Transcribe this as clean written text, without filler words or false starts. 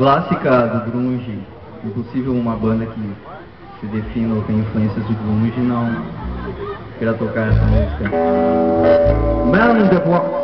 clássica do grunge, impossível uma banda que se defina ou tem influências de grunge não queira tocar essa música. Man in the Box.